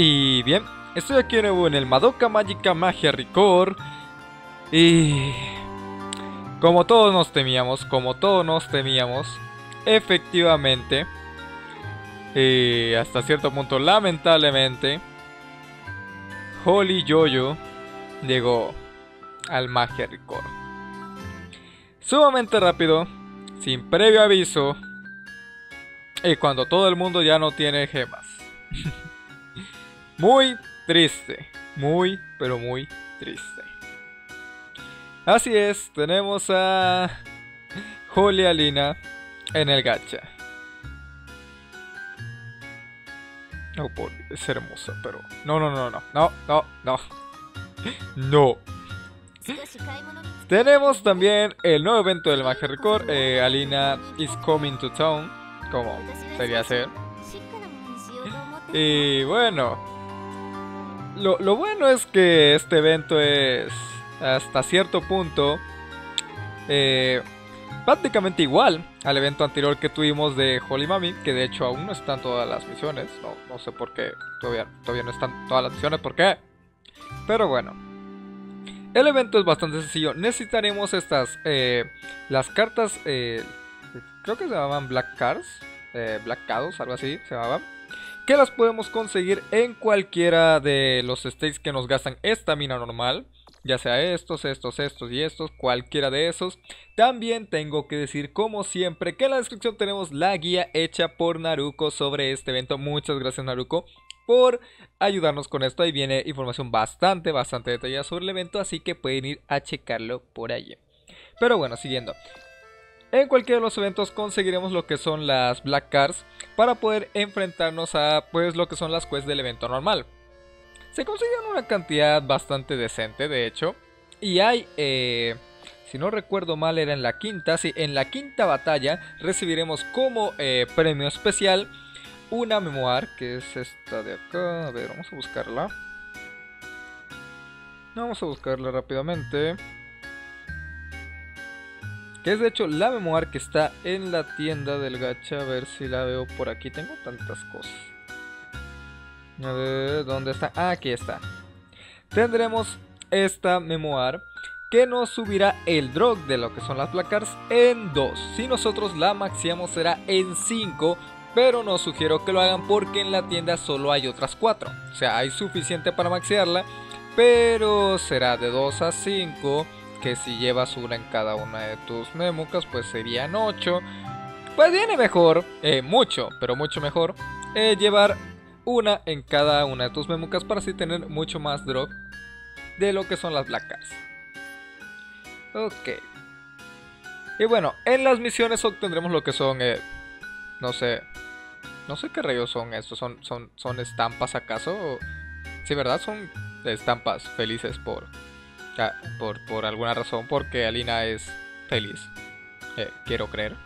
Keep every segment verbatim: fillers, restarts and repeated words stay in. Y bien, estoy aquí de nuevo en el Madoka Magica Magia Record. Y como todos nos temíamos, como todos nos temíamos, efectivamente, eh, hasta cierto punto lamentablemente, Holy Jojo llegó al Magia Record. Sumamente rápido, sin previo aviso, y cuando todo el mundo ya no tiene gemas. Muy triste, muy, pero muy triste. Así es, tenemos a Holy Alina en el gacha. No, por, es hermosa, pero... No, no, no, no, no, no, no. No. Tenemos también el nuevo evento del Magia Record, eh, Alina is coming to town, como sería ser. Y bueno... Lo, lo bueno es que este evento es hasta cierto punto eh, prácticamente igual al evento anterior que tuvimos de Holy Mami, que de hecho aún no están todas las misiones. No, no sé por qué todavía, todavía no están todas las misiones, ¿por qué? Pero bueno, el evento es bastante sencillo. Necesitaremos estas, eh, las cartas, eh, creo que se llamaban Black Cards, eh, Black Cards, algo así se llamaban, que las podemos conseguir en cualquiera de los stakes que nos gastan estamina normal, ya sea estos, estos, estos y estos, cualquiera de esos. También tengo que decir, como siempre, que en la descripción tenemos la guía hecha por Naruko sobre este evento. Muchas gracias, Naruko, por ayudarnos con esto. Ahí viene información bastante, bastante detallada sobre el evento, así que pueden ir a checarlo por allí. Pero bueno, siguiendo. En cualquiera de los eventos conseguiremos lo que son las Black Cards para poder enfrentarnos a, pues, lo que son las quests del evento normal. Se consiguen una cantidad bastante decente, de hecho. Y hay, eh, si no recuerdo mal, era en la quinta. Sí, en la quinta batalla recibiremos como eh, premio especial una memoir, que es esta de acá. A ver, vamos a buscarla. Vamos a buscarla rápidamente. Que es de hecho la memoir que está en la tienda del gacha. A ver si la veo por aquí. Tengo tantas cosas. A ver, ¿dónde está? Ah, aquí está. Tendremos esta memoir que nos subirá el drop de lo que son las Black Cards en dos. Si nosotros la maxiamos será en cinco. Pero no sugiero que lo hagan porque en la tienda solo hay otras cuatro. O sea, hay suficiente para maxiarla. Pero será de dos a cinco. Que si llevas una en cada una de tus Memucas, pues serían ocho. Pues viene mejor, eh, mucho, pero mucho mejor, eh, llevar una en cada una de tus Memucas para así tener mucho más drop de lo que son las Black Cards. Ok. Y bueno, en las misiones obtendremos lo que son, eh, no sé, no sé qué rayos son estos, ¿son, son, son estampas acaso? Sí, ¿verdad? Son estampas felices por... Ah, por, por alguna razón, porque Alina es feliz, eh, quiero creer.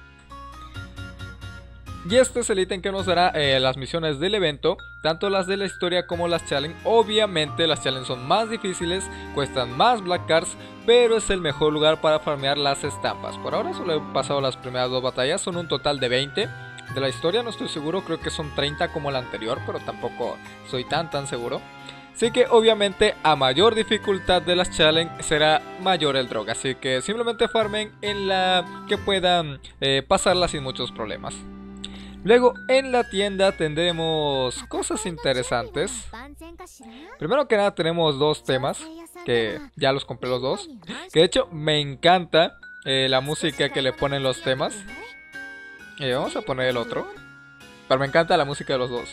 Y este es el ítem que nos dará eh, las misiones del evento, tanto las de la historia como las challenge. Obviamente las challenge son más difíciles, cuestan más Black Cards, pero es el mejor lugar para farmear las estampas. Por ahora solo he pasado las primeras dos batallas, son un total de veinte. De la historia no estoy seguro, creo que son treinta como la anterior, pero tampoco soy tan tan seguro. Así que obviamente a mayor dificultad de las challenge será mayor el drop. Así que simplemente farmen en la que puedan eh, pasarla sin muchos problemas. Luego en la tienda tendremos cosas interesantes. Primero que nada tenemos dos temas que ya los compré los dos. Que de hecho me encanta eh, la música que le ponen los temas. Y vamos a poner el otro. Pero me encanta la música de los dos.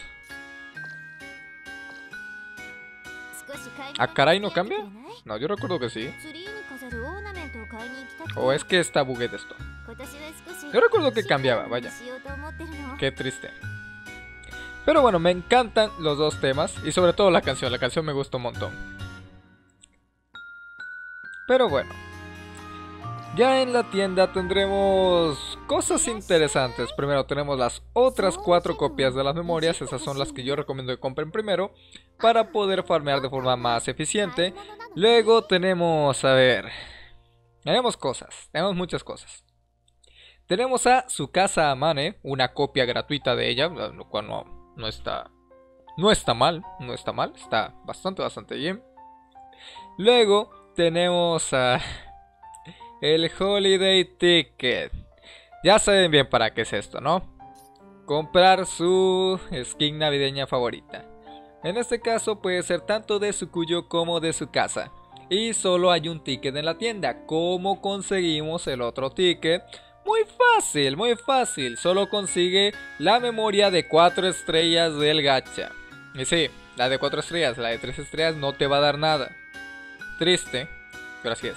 ¿A caray no cambia? No, yo recuerdo que sí. O es que está bugueado esto. Yo recuerdo que cambiaba, vaya. Qué triste. Pero bueno, me encantan los dos temas. Y sobre todo la canción, la canción me gusta un montón. Pero bueno. Ya en la tienda tendremos cosas interesantes. Primero tenemos las otras cuatro copias de las memorias. Esas son las que yo recomiendo que compren primero para poder farmear de forma más eficiente. Luego tenemos, a ver, tenemos cosas, tenemos muchas cosas. Tenemos a Tsukasa Amane, una copia gratuita de ella, lo cual no, no está No está mal, no está mal, está bastante, bastante bien. Luego tenemos a el Holiday Ticket. Ya saben bien para qué es esto, ¿no? Comprar su skin navideña favorita. En este caso puede ser tanto de su cuyo como de su casa. Y solo hay un ticket en la tienda. ¿Cómo conseguimos el otro ticket? Muy fácil, muy fácil. Solo consigue la memoria de cuatro estrellas del gacha. Y sí, la de cuatro estrellas, la de tres estrellas no te va a dar nada. Triste, pero así es.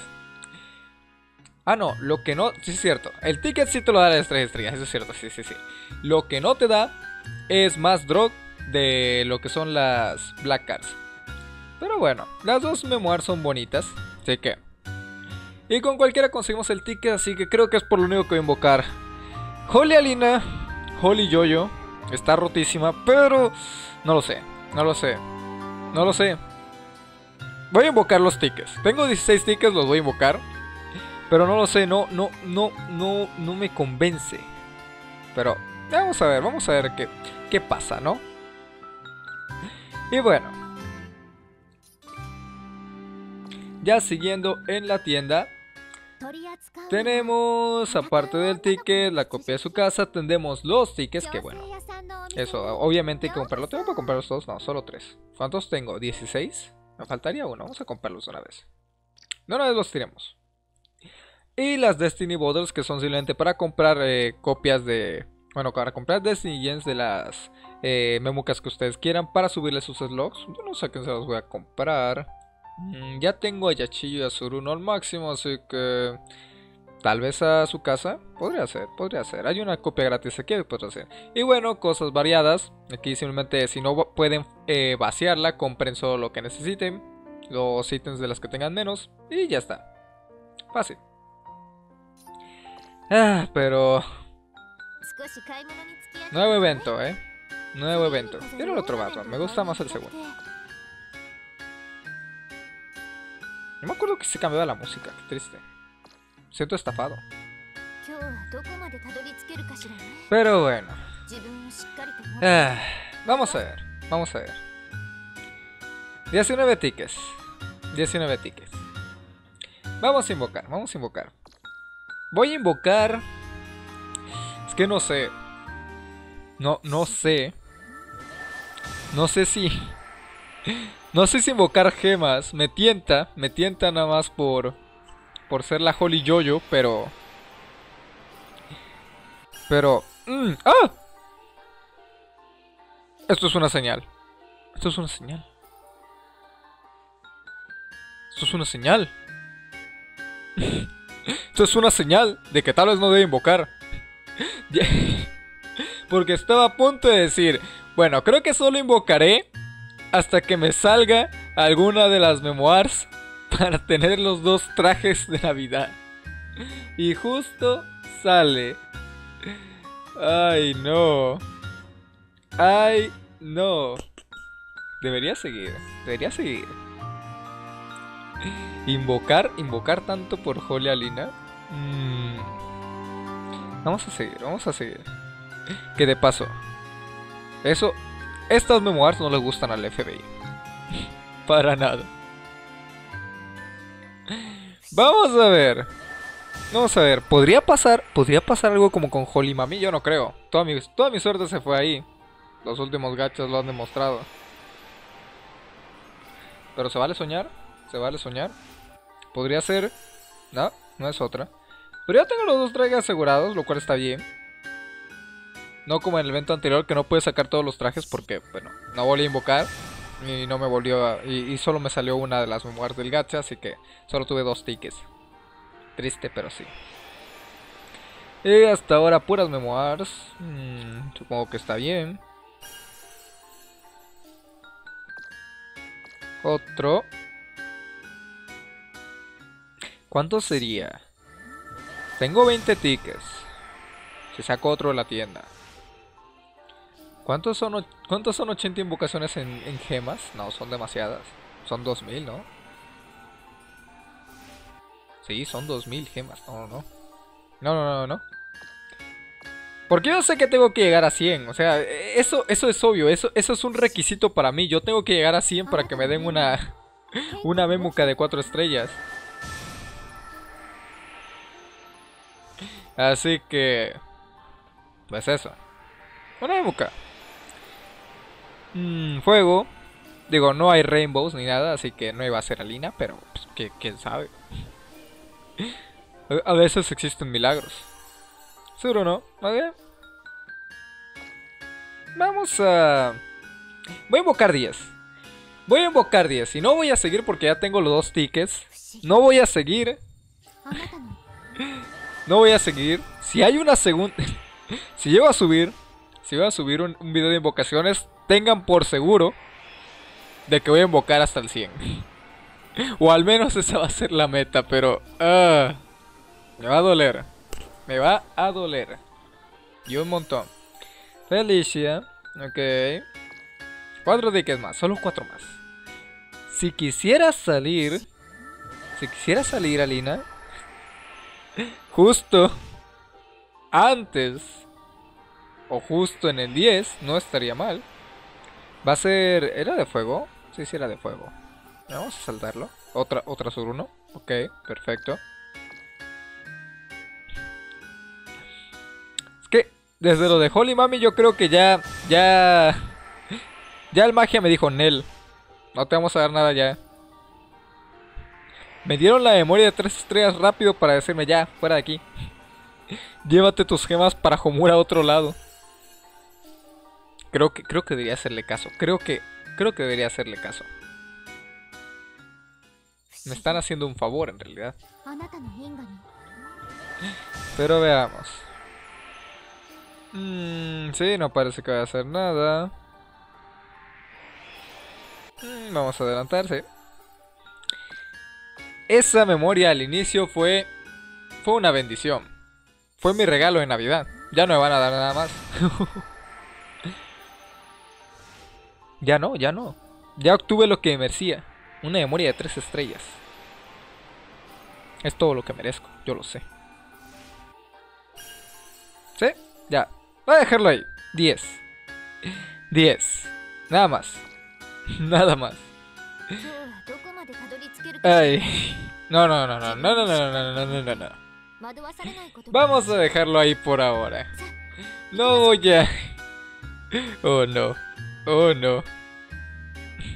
Ah, no, lo que no... Sí, es cierto. El ticket sí te lo da las tres estrellas, eso es cierto, sí, sí, sí. Lo que no te da es más drop de lo que son las Black Cards. Pero bueno, las dos memoirs son bonitas, así que... Y con cualquiera conseguimos el ticket, así que creo que es por lo único que voy a invocar. Holy Alina, Holy Jojo, está rotísima, pero... No lo sé, no lo sé, no lo sé. Voy a invocar los tickets. Tengo dieciséis tickets, los voy a invocar. Pero no lo sé, no, no, no, no, no me convence. Pero vamos a ver, vamos a ver qué, qué pasa, ¿no? Y bueno. Ya siguiendo en la tienda. Tenemos, aparte del ticket, la copia de su casa. Tendremos los tickets, que bueno. Eso, obviamente hay que comprarlo. ¿Tengo para comprarlos todos? No, solo tres. ¿Cuántos tengo? ¿dieciséis? Me faltaría uno. Vamos a comprarlos de una vez. De una vez los tiremos. Y las Destiny Borders, que son simplemente para comprar eh, copias de... Bueno, para comprar Destiny Gens de las eh, Memucas que ustedes quieran para subirle sus slots. Yo no sé a quién se los voy a comprar. Mm, ya tengo a Yachiyo y a Tsuruno al máximo, así que... Tal vez a su casa. Podría ser, podría ser. Hay una copia gratis aquí que podría ser. Y bueno, cosas variadas. Aquí simplemente si no pueden eh, vaciarla, compren solo lo que necesiten. Los ítems de las que tengan menos. Y ya está. Fácil. Ah, pero... Nuevo evento, eh. Nuevo evento. Quiero el otro mapa. Me gusta más el segundo. No me acuerdo que se cambiaba la música. Qué triste. Siento estafado. Pero bueno. Ah, vamos a ver. Vamos a ver. diecinueve tickets. diecinueve tickets. Vamos a invocar. Vamos a invocar. Voy a invocar... Es que no sé. No, no sé. No sé si... No sé si invocar gemas. Me tienta. Me tienta nada más por... Por ser la Holy Jojo, pero... Pero... Mm, ¡Ah! Esto es una señal. Esto es una señal. Esto es una señal. Esto es una señal de que tal vez no debe invocar. Porque estaba a punto de decir... Bueno, creo que solo invocaré hasta que me salga alguna de las memoirs... Para tener los dos trajes de Navidad. Y justo sale. Ay, no. Ay, no. Debería seguir. Debería seguir. Invocar, invocar tanto por Holy Alina. Mm. Vamos a seguir, vamos a seguir. Que de paso. Eso. Estas memoirs no le gustan al F B I. Para nada. Vamos a ver. Vamos a ver, ¿podría pasar? ¿Podría pasar algo como con Holy Mami? Yo no creo. Toda mi, toda mi suerte se fue ahí. Los últimos gachas lo han demostrado. Pero ¿se vale soñar? ¿Se vale soñar? Podría ser... No, no es otra. Pero ya tengo los dos trajes asegurados, lo cual está bien. No como en el evento anterior, que no pude sacar todos los trajes porque, bueno, no volví a invocar. Y no me volvió a, y, y solo me salió una de las memoirs del gacha, así que solo tuve dos tickets. Triste, pero sí. Y hasta ahora puras memoirs. Mm, supongo que está bien. Otro. ¿Cuánto sería? Tengo veinte tickets. Si saco otro de la tienda. ¿Cuántos son, ¿Cuántos son ochenta invocaciones en, en gemas? No, son demasiadas. Son dos mil, ¿no? Sí, son dos mil gemas. No, no, no. No, no, no, no. Porque yo sé que tengo que llegar a cien. O sea, eso, eso es obvio. Eso, eso es un requisito para mí. Yo tengo que llegar a cien para que me den una... una Memuca de cuatro estrellas. Así que... pues eso. Una Memuca. Mm, fuego. Digo, no hay rainbows ni nada, así que no iba a ser Alina, pero pues, ¿quién, quién sabe? A veces existen milagros. Seguro no, ¿vale? Vamos a... voy a invocar diez. Voy a invocar diez. Y no voy a seguir porque ya tengo los dos tickets. No voy a seguir. No voy a seguir. Si hay una segunda... si llego a subir... si voy a subir un, un video de invocaciones, tengan por seguro de que voy a invocar hasta el cien. O al menos esa va a ser la meta, pero... Uh, me va a doler. Me va a doler. Y un montón. Felicia. Ok. Cuatro tickets más. Solo cuatro más. Si quisiera salir... si quisiera salir, Alina. Justo antes. O justo en el diez. No estaría mal. Va a ser... ¿era de fuego? Sí, sí, era de fuego. Vamos a saltarlo. Otra, otra Tsuruno. Ok, perfecto. Es que desde lo de Holy Mami yo creo que ya... Ya... ya el magia me dijo, Nel, no te vamos a dar nada ya. Me dieron la memoria de tres estrellas rápido para decirme ya, fuera de aquí. Llévate tus gemas para Homura a otro lado. Creo que, creo que debería hacerle caso. Creo que, creo que debería hacerle caso. Me están haciendo un favor en realidad. Pero veamos. Mm, sí, no parece que vaya a hacer nada. Mm, vamos a adelantarse. Esa memoria al inicio fue... fue una bendición. Fue mi regalo de Navidad. Ya no me van a dar nada más. Ya no, ya no. Ya obtuve lo que merecía. Una memoria de tres estrellas. Es todo lo que merezco, yo lo sé. ¿Sí? Ya. Voy a dejarlo ahí. diez. diez. Nada más. Nada más. Ay. No, no, no, no, no, no, no, no, no, no, no. Vamos a dejarlo ahí por ahora. No voy a... oh, no. Oh no.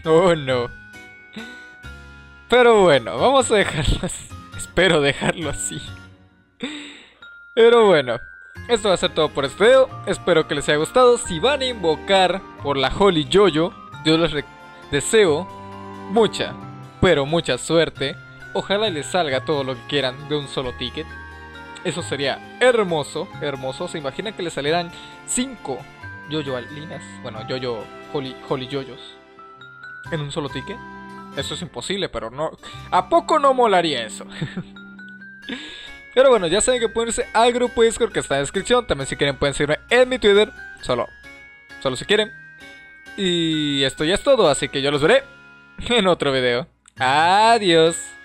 Oh no. Pero bueno, vamos a dejarlo así. Espero dejarlo así. Pero bueno, esto va a ser todo por este video. Espero que les haya gustado. Si van a invocar por la Holy Jojo, yo les deseo mucha, pero mucha suerte. Ojalá les salga todo lo que quieran de un solo ticket. Eso sería hermoso, hermoso. ¿Se imaginan que les salieran cinco Jojo Alinas? Bueno, Jojo Holy, Holy Jojos en un solo ticket. Eso es imposible, pero no... ¿a poco no molaría eso? Pero bueno, ya saben que pueden irse al grupo Discord que está en la descripción. También si quieren pueden seguirme en mi Twitter. Solo, solo si quieren. Y esto ya es todo, así que yo los veré en otro video. Adiós.